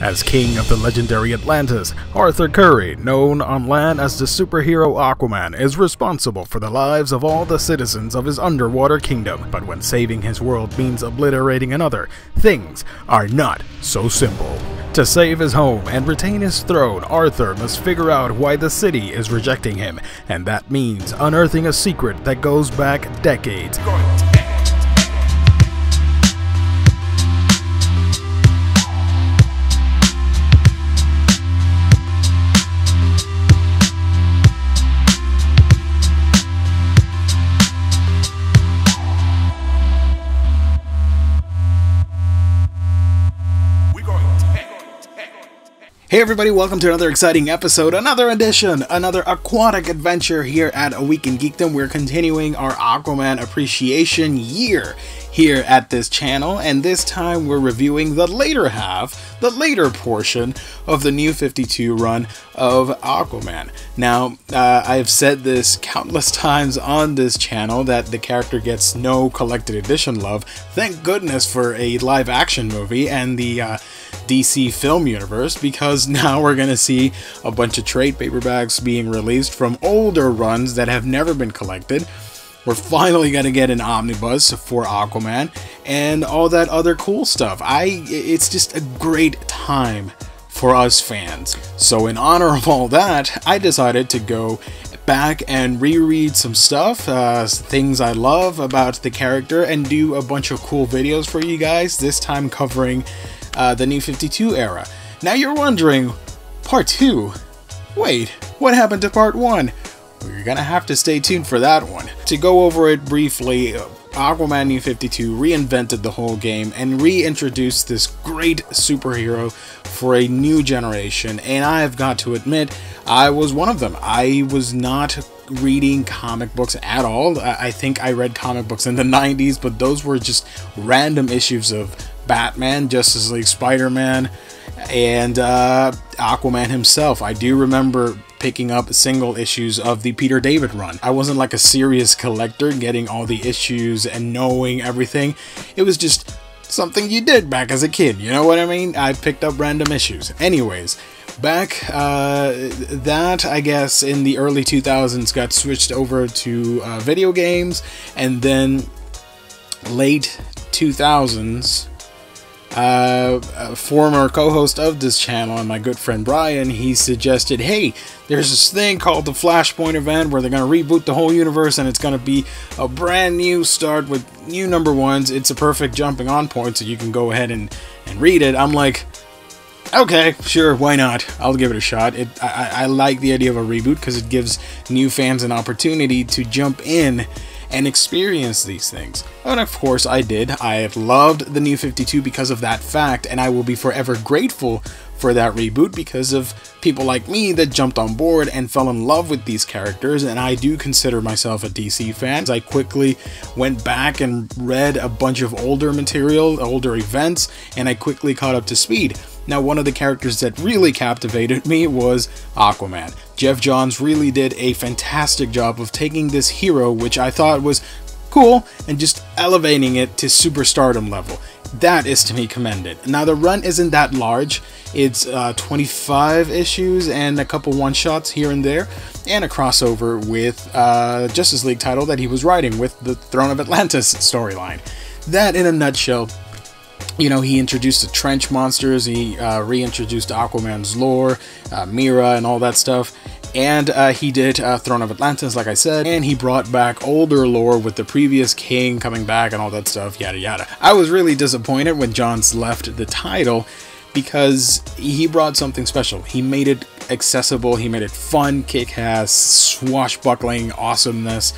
as king of the legendary Atlantis. Arthur Curry, known on land as the superhero Aquaman, is responsible for the lives of all the citizens of his underwater kingdom. But when saving his world means obliterating another, things are not so simple. To save his home and retain his throne, Arthur must figure out why the city is rejecting him, and that means unearthing a secret that goes back decades. Hey everybody, welcome to another exciting episode, another edition, another aquatic adventure here at A Week in Geekdom. We're continuing our Aquaman appreciation year here at this channel, and this time we're reviewing the later half, the later portion of the New 52 run of Aquaman. Now, I've said this countless times on this channel that the character gets no collected edition love. Thank goodness for a live action movie and the DC film universe, because now we're going to see a bunch of trade paperbacks being released from older runs that have never been collected. We're finally going to get an omnibus for Aquaman and all that other cool stuff. It's just a great time for us fans. So in honor of all that, I decided to go back and reread some stuff, things I love about the character, and do a bunch of cool videos for you guys, this time covering the New 52 era. Now you're wondering, part 2? Wait, what happened to part 1? Well, you're gonna have to stay tuned for that one. To go over it briefly, Aquaman New 52 reinvented the whole game and reintroduced this great superhero for a new generation, and I have got to admit, I was one of them. I was not reading comic books at all. I think I read comic books in the 90s, but those were just random issues of Batman, Justice League, Spider-Man, and Aquaman himself. I do remember picking up single issues of the Peter David run. I wasn't like a serious collector getting all the issues and knowing everything. It was just something you did back as a kid, you know what I mean? I picked up random issues. Anyways, back that, I guess, in the early 2000s got switched over to video games, and then late 2000s, a former co-host of this channel and my good friend Brian, he suggested, hey, there's this thing called the Flashpoint event where they're gonna reboot the whole universe and it's gonna be a brand new start with new #1s. It's a perfect jumping on point, so you can go ahead and read it. I'm like, okay, sure, why not? I'll give it a shot. I like the idea of a reboot because it gives new fans an opportunity to jump in and experience these things. And of course I did. I have loved the New 52 because of that fact, and I will be forever grateful for that reboot because of people like me that jumped on board and fell in love with these characters, and I do consider myself a DC fan. I quickly went back and read a bunch of older material, older events, and I quickly caught up to speed. Now, one of the characters that really captivated me was Aquaman. Jeff Johns really did a fantastic job of taking this hero, which I thought was cool, and just elevating it to superstardom level. That is to be commended. Now, the run isn't that large. It's 25 issues and a couple one-shots here and there, and a crossover with Justice League title that he was writing with the Throne of Atlantis storyline. That, in a nutshell, you know, he introduced the trench monsters, he reintroduced Aquaman's lore, Mira and all that stuff, and he did Throne of Atlantis, like I said, and he brought back older lore with the previous king coming back and all that stuff, yada yada. I was really disappointed when Johns left the title because he brought something special. He made it accessible, he made it fun, kick-ass, swashbuckling awesomeness.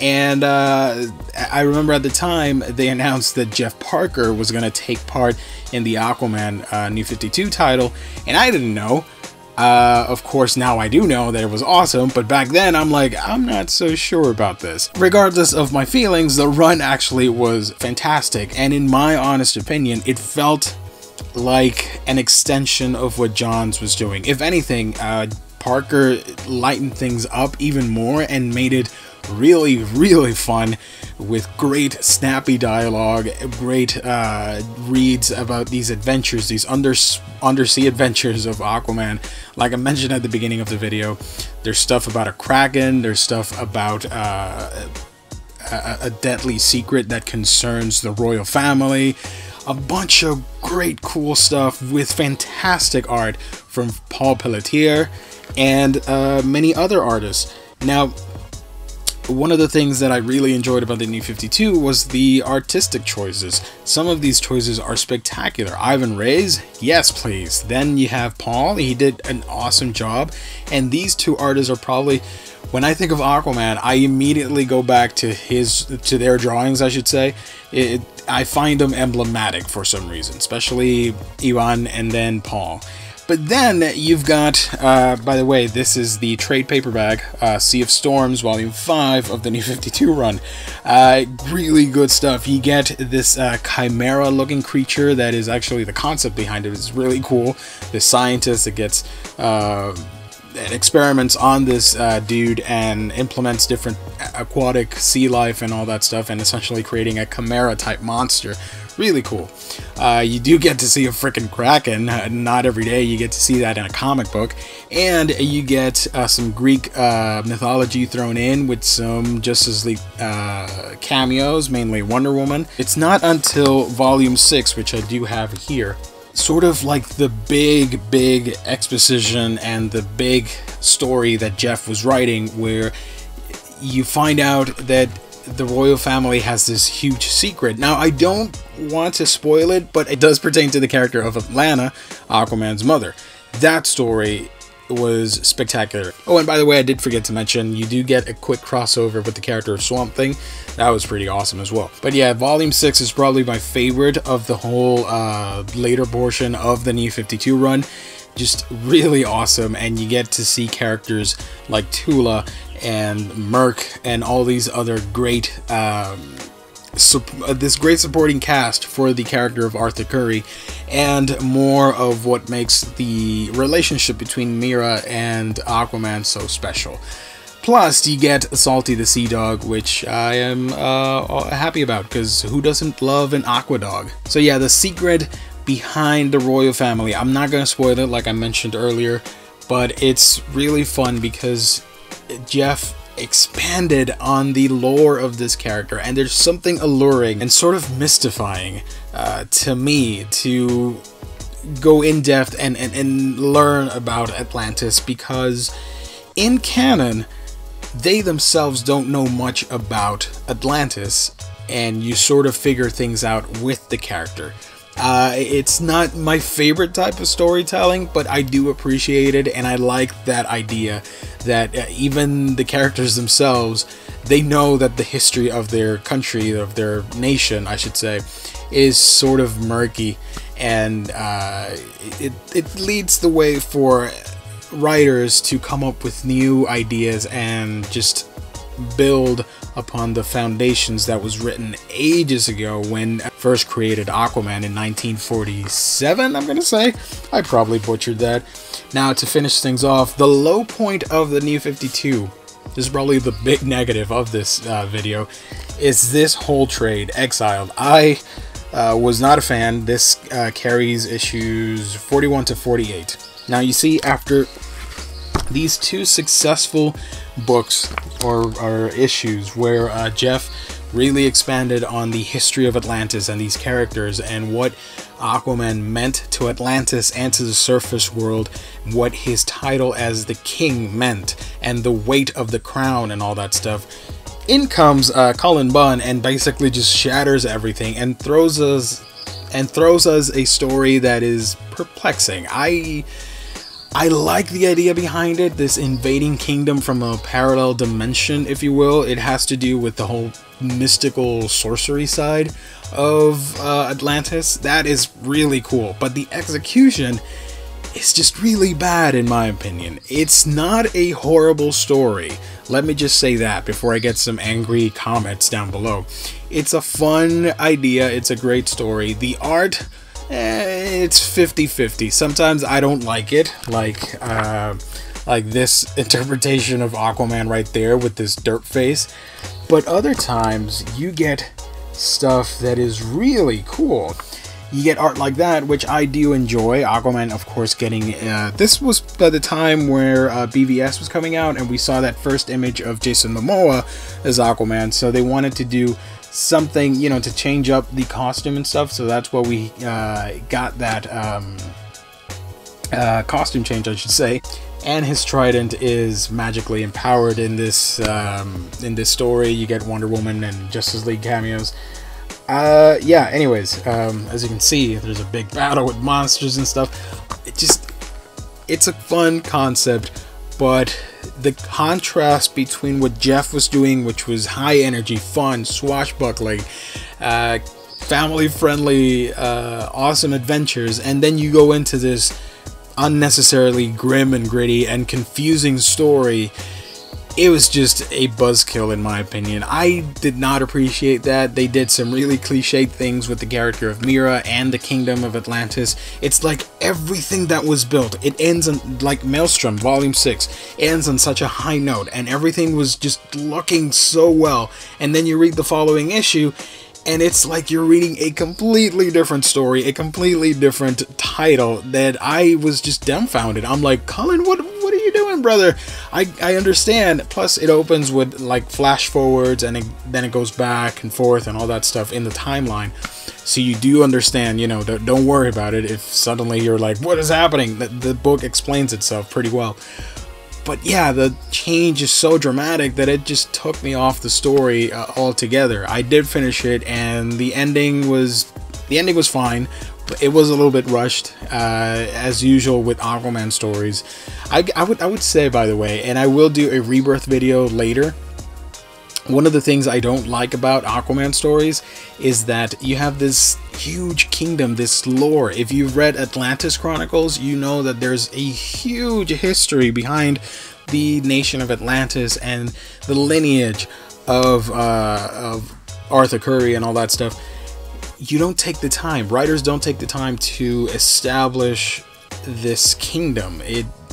And I remember at the time they announced that Jeff Parker was going to take part in the Aquaman New 52 title, and I didn't know. Of course, now I do know that it was awesome, but back then I'm like, I'm not so sure about this. Regardless of my feelings, the run actually was fantastic, and in my honest opinion, it felt like an extension of what Johns was doing. If anything, Parker lightened things up even more and made it really, really fun, with great snappy dialogue, great reads about these adventures, these undersea adventures of Aquaman. Like I mentioned at the beginning of the video, there's stuff about a kraken, there's stuff about a deadly secret that concerns the royal family, a bunch of great cool stuff with fantastic art from Paul Pelletier and many other artists. Now, one of the things that I really enjoyed about the New 52 was the artistic choices. Some of these choices are spectacular. Ivan Reis, yes please. Then you have Paul, he did an awesome job. And these two artists are probably, when I think of Aquaman, I immediately go back to their drawings, I should say. I find them emblematic for some reason, especially Ivan and then Paul. But then you've got, by the way, this is the trade paperback, Sea of Storms, Volume 5 of the New 52 run. Really good stuff. You get this chimera-looking creature that is actually the concept behind it. It's really cool. The scientist that gets experiments on this dude and implements different aquatic sea life and all that stuff, and essentially creating a chimera-type monster. Really cool. You do get to see a freaking kraken. Not every day you get to see that in a comic book. And you get some Greek mythology thrown in with some Justice League cameos, mainly Wonder Woman. It's not until Volume 6, which I do have here, sort of like the big exposition and the big story that Jeff was writing, where you find out that the royal family has this huge secret. Now, I don't want to spoil it, but it does pertain to the character of Atlanta, Aquaman's mother. That story was spectacular. Oh, and by the way, I did forget to mention, you do get a quick crossover with the character of Swamp Thing. That was pretty awesome as well. But yeah, Volume 6 is probably my favorite of the whole later portion of the New 52 run. Just really awesome, and you get to see characters like Tula and Merc and all these other great this great supporting cast for the character of Arthur Curry, and more of what makes the relationship between Mera and Aquaman so special. Plus, you get Salty the Sea Dog, which I am happy about, because who doesn't love an Aqua Dog? So yeah, the secret behind the royal family. I'm not going to spoil it like I mentioned earlier, but it's really fun because Jeff expanded on the lore of this character, and there's something alluring and sort of mystifying to me to go in depth and learn about Atlantis, because in canon they themselves don't know much about Atlantis, and you sort of figure things out with the character. It's not my favorite type of storytelling, but I do appreciate it, and I like that idea that even the characters themselves, they know that the history of their country, of their nation, I should say, is sort of murky, and it leads the way for writers to come up with new ideas and just build upon the foundations that was written ages ago when I first created Aquaman in 1947, I'm gonna say. I probably butchered that. Now, to finish things off, the low point of the New 52, this is probably the big negative of this video, is this whole trade, Exiled. I was not a fan. This carries issues 41 to 48. Now, you see, after these two successful books or issues where Jeff really expanded on the history of Atlantis and these characters and what Aquaman meant to Atlantis and to the surface world, what his title as the king meant, and the weight of the crown and all that stuff, in comes Colin Bunn and basically just shatters everything and throws us a story that is perplexing. I like the idea behind it, this invading kingdom from a parallel dimension, if you will. It has to do with the whole mystical sorcery side of Atlantis. That is really cool, but the execution is just really bad in my opinion. It's not a horrible story. Let me just say that before I get some angry comments down below. It's a fun idea. It's a great story. The art, it's 50-50. Sometimes I don't like it, like like this interpretation of Aquaman right there with this derp face. But other times you get stuff that is really cool. You get art like that, which I do enjoy. Aquaman, of course, getting... this was the time where BVS was coming out, and we saw that first image of Jason Momoa as Aquaman, so they wanted to do something, you know, to change up the costume and stuff, so that's why we got that costume change, I should say. And his trident is magically empowered in this story. You get Wonder Woman and Justice League cameos. Yeah, anyways, as you can see, there's a big battle with monsters and stuff. It just, it's a fun concept, but the contrast between what Jeff was doing, which was high energy, fun, swashbuckling, family-friendly, awesome adventures, and then you go into this unnecessarily grim and gritty and confusing story. It was just a buzzkill, in my opinion. I did not appreciate that. They did some really cliched things with the character of Mira and the Kingdom of Atlantis. It's like everything that was built, it ends on, like Maelstrom Volume 6, ends on such a high note, and everything was just looking so well. And then you read the following issue, and it's like you're reading a completely different story, a completely different title, that I was just dumbfounded. I'm like, Colin, what are you doing, brother? I understand. Plus, it opens with, like, flash forwards, and then it goes back and forth and all that stuff in the timeline. So you do understand, you know, don't worry about it if suddenly you're like, what is happening? The book explains itself pretty well. But yeah, the change is so dramatic that it just took me off the story altogether. I did finish it, and the ending was fine, but it was a little bit rushed, as usual with Aquaman stories. I would say, by the way, and I will do a Rebirth video later. One of the things I don't like about Aquaman stories is that you have this huge kingdom, this lore. If you've read Atlantis Chronicles, you know that there's a huge history behind the nation of Atlantis and the lineage of Arthur Curry and all that stuff. You don't take the time. Writers don't take the time to establish this kingdom.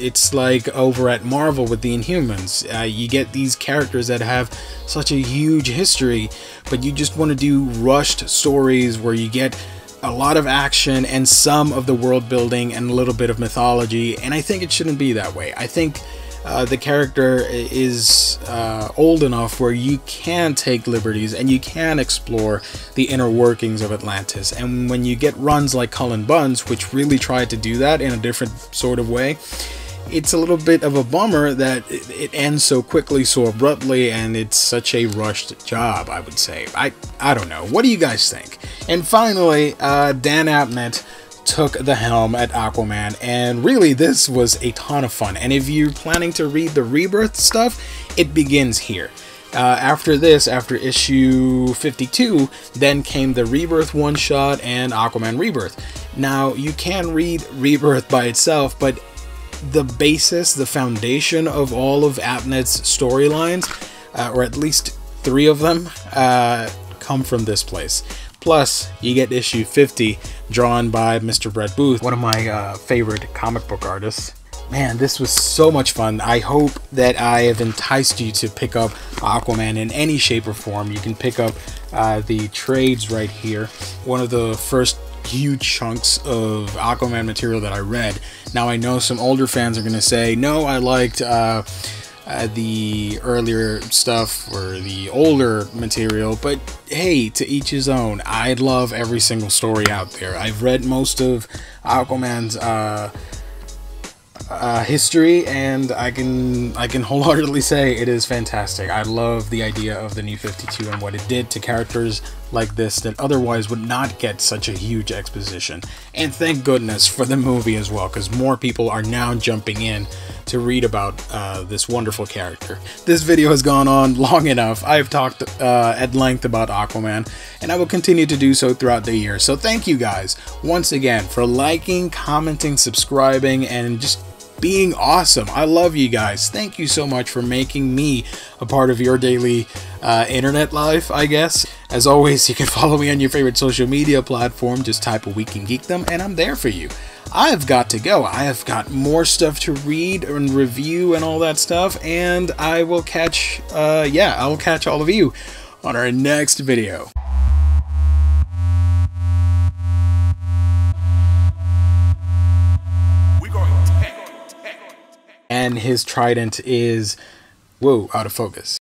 It's like over at Marvel with the Inhumans. You get these characters that have such a huge history, but you just want to do rushed stories where you get a lot of action and some of the world building and a little bit of mythology, and I think it shouldn't be that way. I think the character is old enough where you can take liberties and you can explore the inner workings of Atlantis. And when you get runs like Cullen Bunn's, which really tried to do that in a different sort of way, it's a little bit of a bummer that it ends so quickly, so abruptly, and it's such a rushed job, I would say. I don't know. What do you guys think? And finally, Dan Abnett took the helm at Aquaman, and really this was a ton of fun. And if you're planning to read the Rebirth stuff, it begins here. After this, after issue 52, then came the Rebirth one-shot and Aquaman Rebirth. Now, you can read Rebirth by itself, but the basis, the foundation of all of Abnett's storylines, or at least three of them, come from this place. Plus, you get issue 50, drawn by Mr. Brett Booth, one of my favorite comic book artists. Man, this was so much fun. I hope that I have enticed you to pick up Aquaman in any shape or form. You can pick up the trades right here, one of the first huge chunks of Aquaman material that I read. Now, I know some older fans are going to say, no, I liked... the earlier stuff or the older material, but hey, to each his own. I love every single story out there. I've read most of Aquaman's history, and I can wholeheartedly say it is fantastic. I love the idea of the New 52 and what it did to characters like this that otherwise would not get such a huge exposition. And thank goodness for the movie as well, because more people are now jumping in to read about this wonderful character. This video has gone on long enough. I've talked at length about Aquaman, and I will continue to do so throughout the year. So thank you guys once again for liking, commenting, subscribing, and just being awesome. I love you guys. Thank you so much for making me a part of your daily internet life, I guess. As always, you can follow me on your favorite social media platform. Just type A Week in Geekdom, and I'm there for you. I've got to go. I have got more stuff to read and review and all that stuff, and I will catch, I'll catch all of you on our next video. And his trident is, whoa, out of focus.